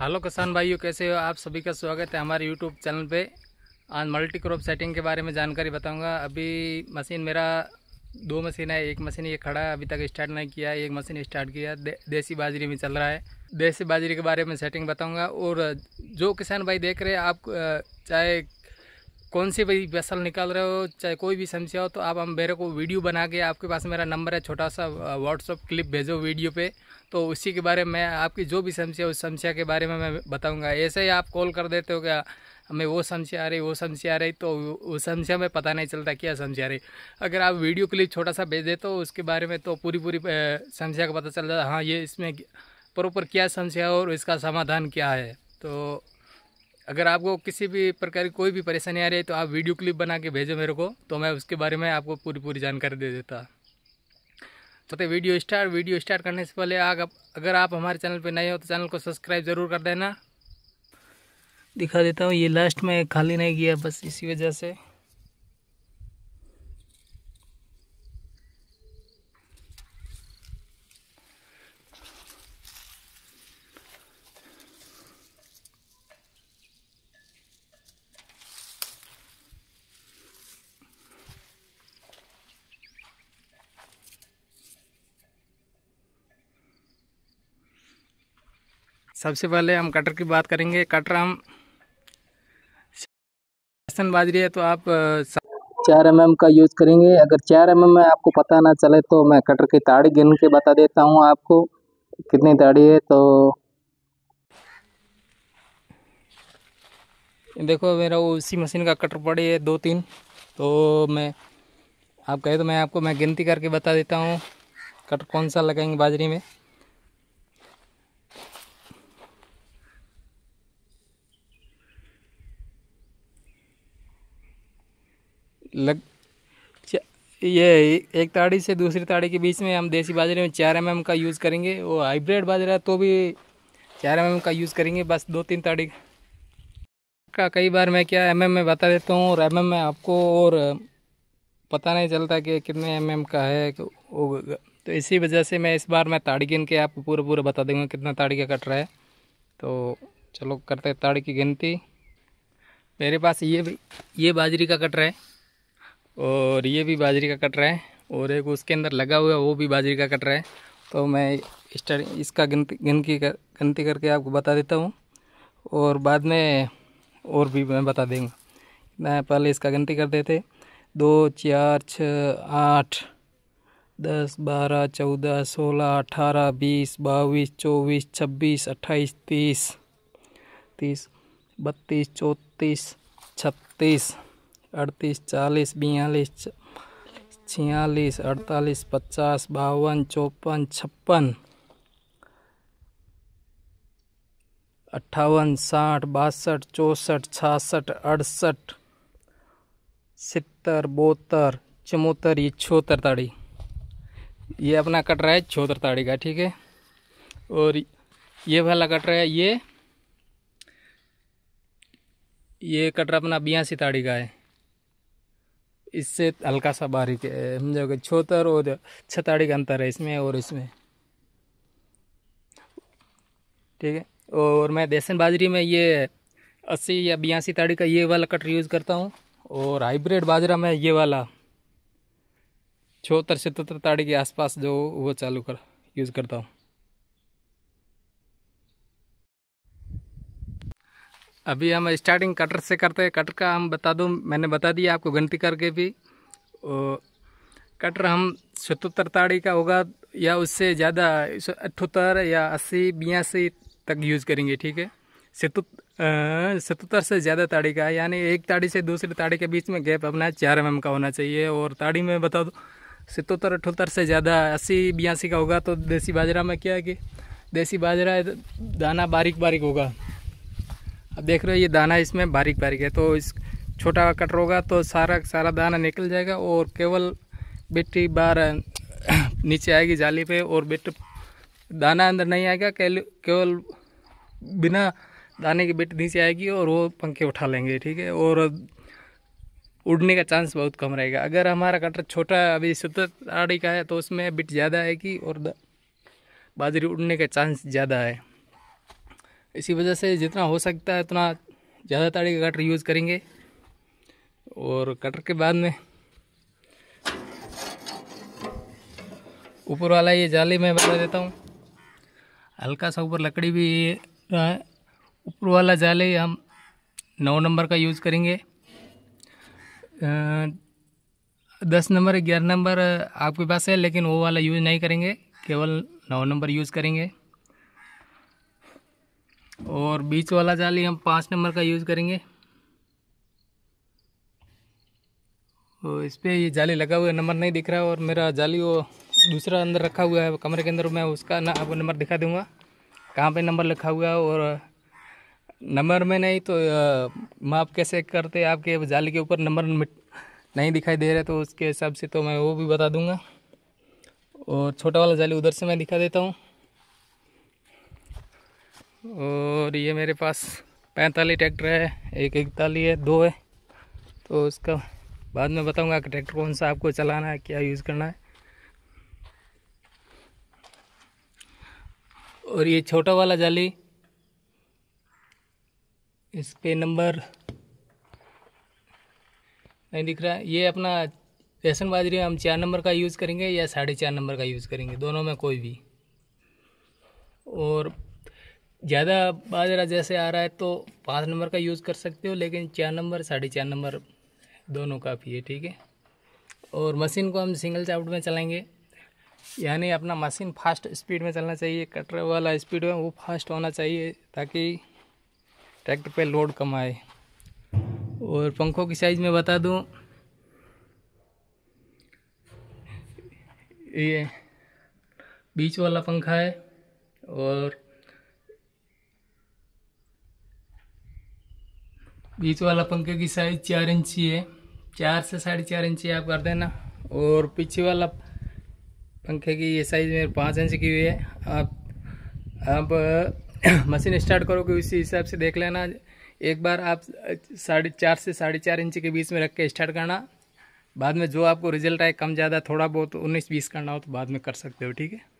Hello किसान भाइयों, कैसे हो आप सभी का स्वागत है हमारे यूट्यूब चैनल पे। आज मल्टी क्रॉप सेटिंग के बारे में जानकारी बताऊंगा। अभी मशीन मेरा दो मशीन है, एक मशीन ये खड़ा है, अभी तक स्टार्ट नहीं किया, एक मशीन स्टार्ट किया, देसी बाजरे में चल रहा है। देसी बाजरे के बारे में सेटिंग बताऊँगा। और जो किसान भाई देख रहे हैं, आप चाहे कौन सी भी फसल निकाल रहे हो, चाहे कोई भी समस्या हो, तो आप हम मेरे को वीडियो बना के, आपके पास मेरा नंबर है, छोटा सा व्हाट्सअप क्लिप भेजो वीडियो पे, तो उसी के बारे में आपकी जो भी समस्या है उस समस्या के बारे में मैं बताऊंगा। ऐसे ही आप कॉल कर देते हो क्या हमें वो समस्या आ रही, तो उस समस्या में पता नहीं चलता क्या समस्या आ रही। अगर आप वीडियो क्लिप छोटा सा भेज देते हो उसके बारे में, तो पूरी समस्या का पता चल जाता, हाँ ये इसमें प्रॉपर क्या समस्या है और इसका समाधान क्या है। तो अगर आपको किसी भी प्रकार की कोई भी परेशानी आ रही है तो आप वीडियो क्लिप बना के भेजो मेरे को, तो मैं उसके बारे में आपको पूरी जानकारी दे देता। तो वीडियो स्टार्ट करने से पहले अगर आप हमारे चैनल पे नए हो तो चैनल को सब्सक्राइब ज़रूर कर देना। दिखा देता हूँ, ये लास्ट में खाली नहीं किया, बस इसी वजह से। सबसे पहले हम कटर की बात करेंगे। कटर हम बाजरी है तो आप 4 mm का यूज़ करेंगे। अगर 4 mm में आपको पता ना चले तो मैं कटर की ताड़ी गिन के बता देता हूँ आपको कितनी ताड़ी है। तो देखो मेरा उसी मशीन का कटर पड़ी है 2-3, तो मैं आप कहे तो मैं आपको गिनती करके बता देता हूँ कटर कौन सा लगाएंगे बाजरी में। ये एक ताड़ी से दूसरी ताड़ी के बीच में हम देसी बाजरे में 4 mm का यूज़ करेंगे। वो हाइब्रिड बाजरा तो भी 4 mm का यूज़ करेंगे, बस 2-3 ताड़ी का। कई बार मैं क्या mm में बता देता हूँ और mm में आपको और पता नहीं चलता कि कितने mm का है, तो इसी वजह से मैं इस बार ताड़ी गिन के आपको पूरा बता दूँगा कितना ताड़ी का कट रहा है। तो चलो करते हैं ताड़ी की गिनती। मेरे पास ये बाजरी का कट रहा है और ये भी बाजरी का कट रहा है और एक उसके अंदर लगा हुआ है वो भी बाजरी का कट रहा है। तो मैं इसका गिनती करके आपको बता देता हूँ और बाद में और भी मैं बता देंगे कितना। पहले इसका गिनती कर देते, 2, 4, 8, 10, 12, 14, 24, 26, 28, 30, 31, 32, 43, 44, 45, 52, 54, 68, 69, 70, 75, 74, 72, 73, 74, 75 ताड़ी ये अपना कट रहा है 74 ताड़ी का, ठीक है। और ये वाला कट रहा है, ये कट रहा अपना 82 ताड़ी का है, इससे हल्का सा बारीक है, समझोगे। 74 और 6 ताड़ी का अंतर है इसमें और इसमें, ठीक है। और मैं देसन बाजरी में ये 80 या 82 ताड़ी का ये वाला कटर यूज़ करता हूँ और हाइब्रिड बाजरा में ये वाला 76-77 ताड़ी के आसपास जो वो यूज़ करता हूँ। अभी हम स्टार्टिंग कटर से करते हैं। कटर का हम बता दूं, मैंने बता दिया आपको गिनती करके भी। कटर हम 77 ताड़ी का होगा या उससे ज़्यादा 78 या 80-82 तक यूज़ करेंगे, ठीक है। 77 से ज़्यादा ताड़ी का, यानी एक ताड़ी से दूसरी ताड़ी के बीच में गैप अपना 4 mm का होना चाहिए। और ताड़ी में बता दो 77-78 से ज़्यादा 80-82 का होगा तो देसी बाजरा में क्या है कि देसी बाजरा दाना बारीक होगा। अब देख रहे हो ये दाना इसमें बारीक है, तो इस छोटा कटर होगा तो सारा दाना निकल जाएगा और केवल बिट्टी बार नीचे आएगी जाली पे और बिट दाना अंदर नहीं आएगा, केवल बिना दाने की बिट नीचे आएगी और वो पंखे उठा लेंगे, ठीक है। और उड़ने का चांस बहुत कम रहेगा। अगर हमारा कटर छोटा अभी 70 आड़ी का है तो उसमें बिट ज़्यादा आएगी और बाजरी उड़ने का चांस ज़्यादा है। इसी वजह से जितना हो सकता है उतना ज़्यादा ताड़ी का कटर यूज़ करेंगे। और कटर के बाद में ऊपर वाला ये जाली मैं बना देता हूँ, हल्का सा ऊपर लकड़ी भी है। ऊपर वाला जाली हम 9 नंबर का यूज़ करेंगे। 10 नंबर 11 नंबर आपके पास है, लेकिन वो वाला यूज़ नहीं करेंगे, केवल 9 नंबर यूज़ करेंगे। और बीच वाला जाली हम 5 नंबर का यूज़ करेंगे। तो इस पर ये जाली लगा हुआ है, नंबर नहीं दिख रहा है। और मेरा जाली वो दूसरा अंदर रखा हुआ है कमरे के अंदर, मैं उसका ना आपको नंबर दिखा दूंगा कहाँ पे नंबर लिखा हुआ है। और नंबर में नहीं तो माप कैसे करते, आपके जाली के ऊपर नंबर नहीं दिखाई दे रहे तो उसके हिसाब से तो मैं वो भी बता दूंगा। और छोटा वाला जाली उधर से मैं दिखा देता हूँ। और ये मेरे पास 45 ट्रैक्टर है, एक 41 है, 2 है, तो उसका बाद में बताऊंगा कि ट्रैक्टर कौन सा आपको चलाना है, क्या यूज़ करना है। और ये छोटा वाला जाली, इस पे नंबर नहीं दिख रहा है। ये अपना रेशन बाजरी में हम 4 नंबर का यूज़ करेंगे या 4.5 नंबर का यूज़ करेंगे, दोनों में कोई भी। और ज़्यादा बाजरा जैसे आ रहा है तो 5 नंबर का यूज़ कर सकते हो, लेकिन 4 नंबर 4.5 नंबर दोनों काफ़ी है, ठीक है। और मशीन को हम सिंगल चाप्ट में चलाएंगे, यानी अपना मशीन फास्ट स्पीड में चलना चाहिए। कटर वाला स्पीड है वो फास्ट होना चाहिए ताकि ट्रैक्टर पे लोड कम आए। और पंखों की साइज़ में बता दूं, ये बीच वाला पंखा है और बीच वाला पंखे की साइज़ 4 इंची है, 4 से 4.5 इंची आप कर देना। और पीछे वाला पंखे की ये साइज़ मेरे 5 इंच की हुई है। आप मशीन स्टार्ट करोगे उसी हिसाब से देख लेना। एक बार आप 4.5 से 4.5 इंच के बीच में रख के स्टार्ट करना, बाद में जो आपको रिजल्ट आए कम ज़्यादा थोड़ा बहुत 19-20 करना हो तो बाद में कर सकते हो, ठीक है।